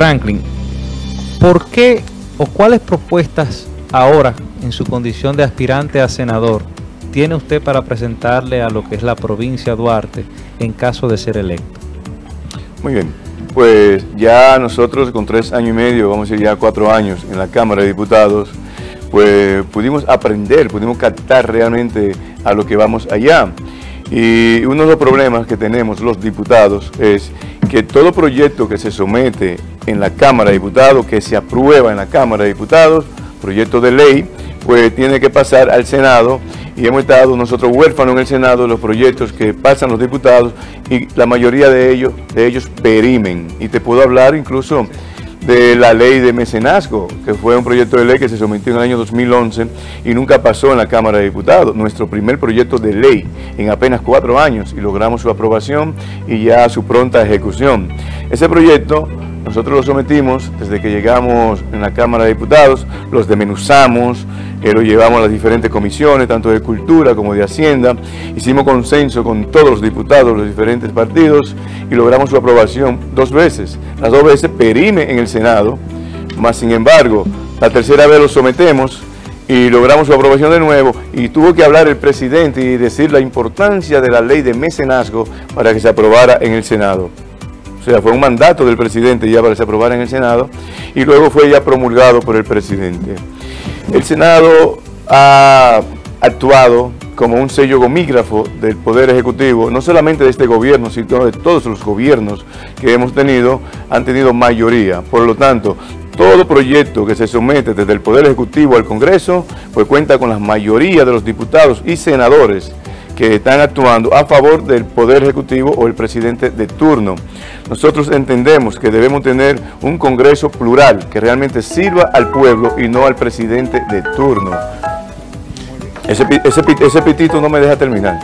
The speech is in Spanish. Franklin, ¿por qué o cuáles propuestas ahora en su condición de aspirante a senador tiene usted para presentarle a lo que es la provincia Duarte en caso de ser electo? Muy bien, pues ya nosotros con 3 años y medio, vamos a decir ya 4 años en la Cámara de Diputados, pues pudimos aprender, pudimos captar realmente a lo que vamos allá. Y uno de los problemas que tenemos los diputados es que todo proyecto que se somete en la Cámara de Diputados, que se aprueba en la Cámara de Diputados, proyecto de ley, pues tiene que pasar al Senado, y hemos estado nosotros huérfanos en el Senado los proyectos que pasan los diputados, y la mayoría de ellos perimen. Y te puedo hablar incluso de la ley de mecenazgo, que fue un proyecto de ley que se sometió en el año 2011 y nunca pasó en la Cámara de Diputados. Nuestro primer proyecto de ley en apenas 4 años, y logramos su aprobación y ya su pronta ejecución. Ese proyecto nosotros lo sometimos desde que llegamos en la Cámara de Diputados, los desmenuzamos, lo llevamos a las diferentes comisiones, tanto de Cultura como de Hacienda, hicimos consenso con todos los diputados, los diferentes partidos, y logramos su aprobación 2 veces. Las 2 veces perime en el Senado, más sin embargo, la 3ª vez lo sometemos y logramos su aprobación de nuevo, y tuvo que hablar el presidente y decir la importancia de la ley de mecenazgo para que se aprobara en el Senado. O sea, fue un mandato del presidente ya para que se aprobara en el Senado, y luego fue ya promulgado por el presidente. El Senado ha actuado como un sello gomígrafo del Poder Ejecutivo, no solamente de este gobierno, sino de todos los gobiernos que hemos tenido, han tenido mayoría. Por lo tanto, todo proyecto que se somete desde el Poder Ejecutivo al Congreso, pues cuenta con la mayoría de los diputados y senadores que están actuando a favor del Poder Ejecutivo o el presidente de turno. Nosotros entendemos que debemos tener un Congreso plural que realmente sirva al pueblo y no al presidente de turno. Ese pitito no me deja terminar.